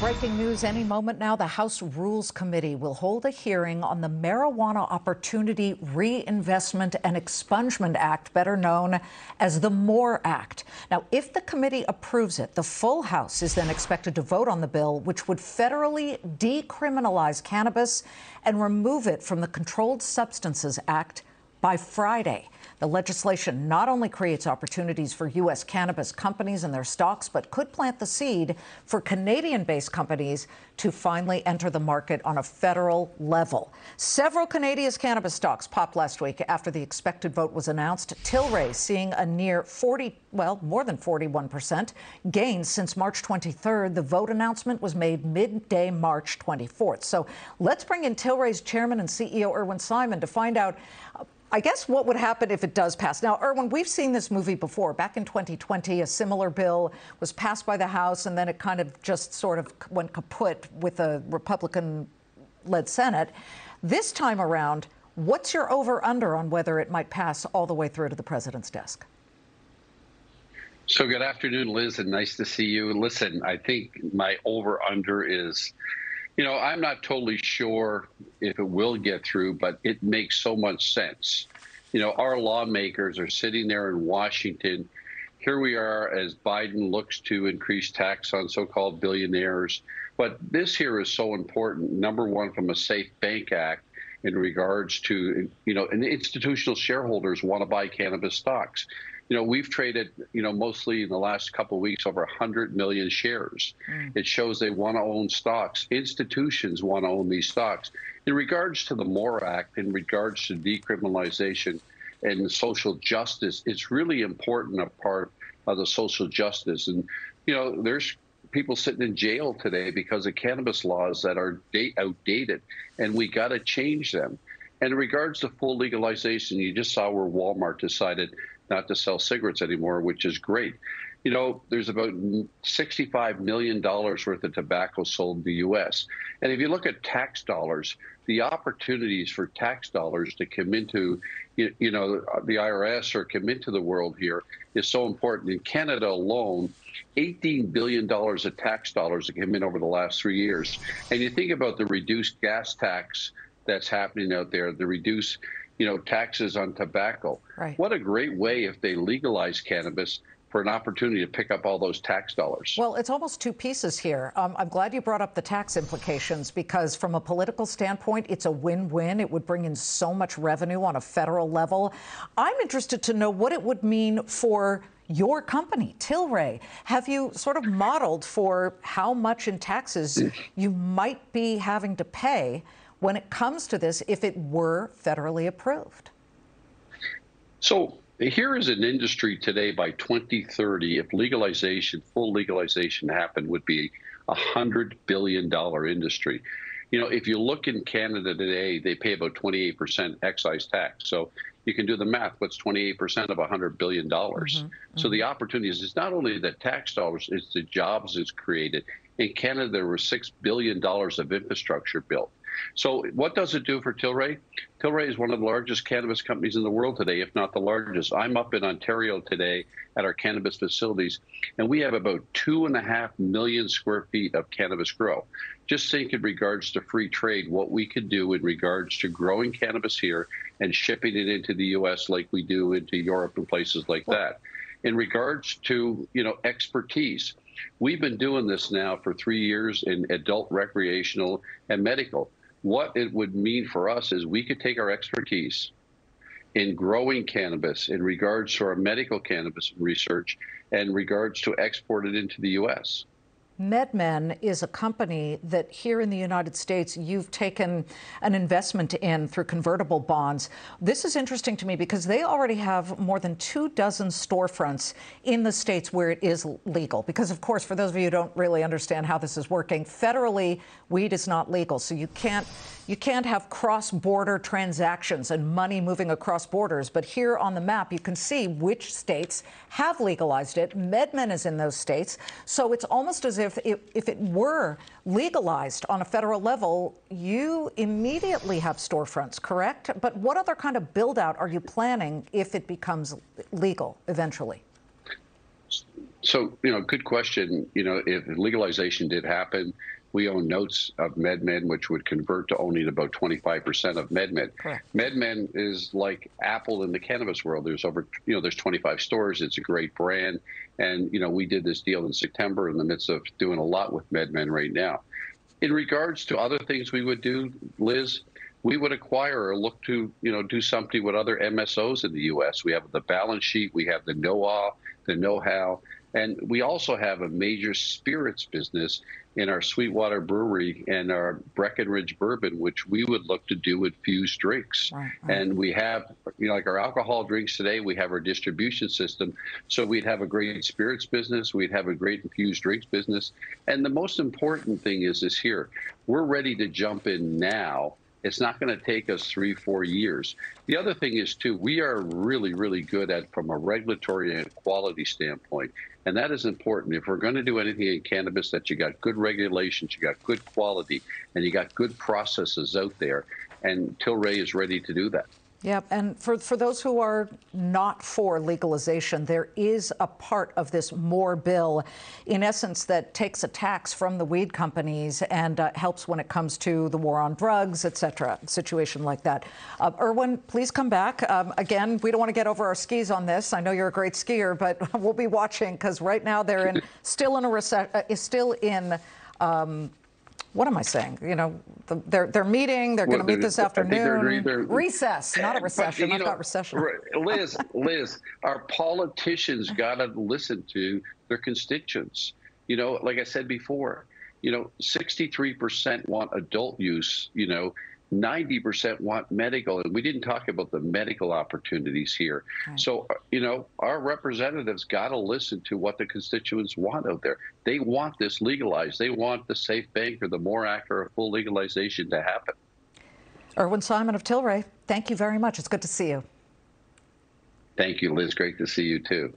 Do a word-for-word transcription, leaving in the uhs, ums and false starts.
Breaking news any moment now. The House Rules Committee will hold a hearing on the Marijuana Opportunity Reinvestment and Expungement Act, better known as the MORE Act. Now, if the committee approves it, the full House is then expected to vote on the bill, which would federally decriminalize cannabis and remove it from the Controlled Substances Act by Friday. The legislation not only creates opportunities for U S cannabis companies and their stocks, but could plant the seed for Canadian-based companies to finally enter the market on a federal level. Several Canadian cannabis stocks popped last week after the expected vote was announced. Tilray seeing a near forty, well, more than forty-one percent gain since March twenty-third. The vote announcement was made midday March twenty-fourth. So let's bring in Tilray's chairman and C E O, Irwin Simon, to find out uh, I guess what would happen if it does pass. Now, Irwin, we've seen this movie before. Back in twenty twenty, a similar bill was passed by the House, and then it kind of just sort of went kaput with a Republican-led Senate. This time around, what's your over-under on whether it might pass all the way through to the president's desk? So good afternoon, Liz, and nice to see you. Listen, I think my over-under is, you know, I'm not totally sure if it will get through, but it makes so much sense. You know, our lawmakers are sitting there in Washington. Here we are as Biden looks to increase tax on so-called billionaires. But this here is so important, number one, from a Safe Bank Act in regards to, you know, and institutional shareholders want to buy cannabis stocks. You know, we've traded, you know, mostly in the last couple of weeks over one hundred million shares. Mm. It shows they want to own stocks. Institutions want to own these stocks. In regards to the MORE Act, in regards to decriminalization and social justice, it's really important a part of the social justice. And, you know, there's people sitting in jail today because of cannabis laws that are outdated, and we got to change them. And in regards to full legalization, you just saw where Walmart decided not to sell cigarettes anymore, which is great. You know, there's about sixty-five million dollars worth of tobacco sold in the U S. And if you look at tax dollars, the opportunities for tax dollars to come into, you know, the I R S or come into the world here is so important. In Canada alone, eighteen billion dollars of tax dollars that came in over the last three years. And you think about the reduced gas tax that's happening out there, the reduced, you know, taxes on tobacco. Right. What a great way if they legalize cannabis for an opportunity to pick up all those tax dollars. Well, it's almost two pieces here. Um, I'm glad you brought up the tax implications, because from a political standpoint, it's a win-win. It would bring in so much revenue on a federal level. I'm interested to know what it would mean for your company, Tilray. Have you sort of modeled for how much in taxes you might be having to pay when it comes to this, if it were federally approved? So here is an industry today by twenty thirty, if legalization, full legalization happened, would be a one hundred billion dollars industry. You know, if you look in Canada today, they pay about twenty-eight percent excise tax. So you can do the math, what's twenty-eight percent of one hundred billion dollars? Mm-hmm, so mm-hmm. The opportunity is not only the tax dollars, it's the jobs it's created. In Canada, there were six billion dollars of infrastructure built. So what does it do for Tilray? Tilray is one of the largest cannabis companies in the world today, if not the largest. I'm up in Ontario today at our cannabis facilities, and we have about two and a half million square feet of cannabis grow. Just think in regards to free trade, what we could do in regards to growing cannabis here and shipping it into the U S like we do into Europe and places like that. In regards to, you know, expertise, we've been doing this now for three years in adult, recreational, and medical. What it would mean for us is we could take our expertise in growing cannabis in regards to our medical cannabis research and regards to export it into the U S. MedMen is a company that here in the United States you've taken an investment in through convertible bonds. This is interesting to me because they already have more than two dozen storefronts in the states where it is legal. Because, of course, for those of you who don't really understand how this is working, federally, weed is not legal. So you can't, you can't have cross-border transactions and money moving across borders. But here on the map, you can see which states have legalized it. MedMen is in those states. So it's almost as if If it, if it were legalized on a federal level, you immediately have storefronts, correct? But what other kind of build-out are you planning if it becomes legal eventually? So, you know, good question. You know, if legalization did happen, we own notes of MedMen, which would convert to owning about twenty-five percent of MedMen. Correct. MedMen is like Apple in the cannabis world. There's over, you know, there's twenty-five stores. It's a great brand. And, you know, we did this deal in September in the midst of doing a lot with MedMen right now. In regards to other things we would do, Liz, we would acquire or look to, you know, do something with other M S Os in the U S. We have the balance sheet. We have the know-how, the know-how. And we also have a major spirits business in our Sweetwater Brewery and our Breckenridge Bourbon, which we would look to do with infused drinks. Right, right. And we have, you know, like our alcohol drinks today, we have our distribution system. So we'd have a great spirits business. We'd have a great infused drinks business. And the most important thing is this here. We're ready to jump in now. It's not going to take us three, four years. The other thing is, too, we are really, really good at from a regulatory and quality standpoint. And that is important. If we're going to do anything in cannabis, that you got good regulations, you got good quality, and you got good processes out there. And Tilray is ready to do that. Yep. And for, for those who are not for legalization, there is a part of this MORE bill, in essence, that takes a tax from the weed companies and uh, helps when it comes to the war on drugs, et cetera, situation like that. Uh, Irwin, please come back. Um, again, we don't want to get over our skis on this. I know you're a great skier, but we'll be watching because right now they're in still in a recession, uh, is still in. Um, What am I saying? You know, the, they're they're meeting. They're well, going to meet this afternoon. They're, they're, Recess, not a recession. But, I've know, got recession. Liz, Liz, our politicians got to listen to their constituents. You know, like I said before, you know, sixty-three percent want adult use. You know, ninety percent want medical, and we didn't talk about the medical opportunities here. Right. So, you know, our representatives got to listen to what the constituents want out there. They want this legalized. They want the SAFE Bank or the MORE Act or a full legalization to happen. Irwin Simon of Tilray, thank you very much. It's good to see you. Thank you, Liz. Great to see you, too.